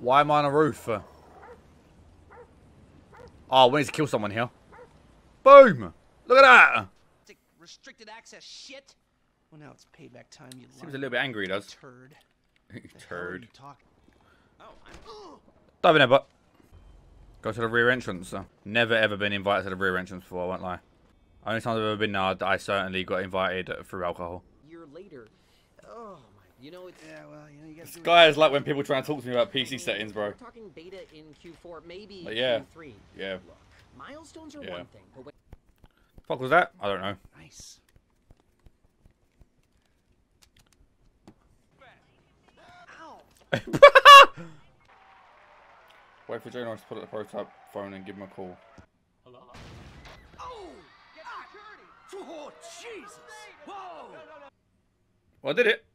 Why am I on a roof? Oh, we need to kill someone here. Boom! Look at that! Restricted access shit. Well, now it's payback time. You seems a little bit angry, does? Turd. Turd. Dive in there, but go to the rear entrance. Never ever been invited to the rear entrance before. I won't lie. Only time I've ever been there, I certainly got invited through alcohol. Year later. Oh my. You know it's. Yeah, well, you know, you this guy is like when people try and talk to me about PC settings, bro. Talking beta in Q4, maybe like, yeah. Q3. Yeah. Look, milestones are one thing, but fuck was that? I don't know. Nice. Wait for Jonas to put up the prototype phone and give him a call. Hello. Oh, get security. Oh, Jesus! Whoa! Well, I did it.